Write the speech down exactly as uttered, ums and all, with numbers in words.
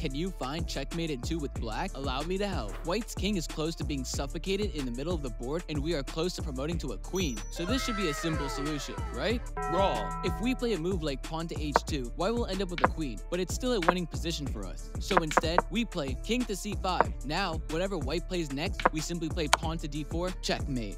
Can you find checkmate at two with black? Allow me to help. White's king is close to being suffocated in the middle of the board, and we are close to promoting to a queen. So this should be a simple solution, right? Raw. If we play a move like pawn to h two, white will end up with a queen, but it's still a winning position for us. So instead, we play king to c five. Now, whatever white plays next, we simply play pawn to d four, checkmate.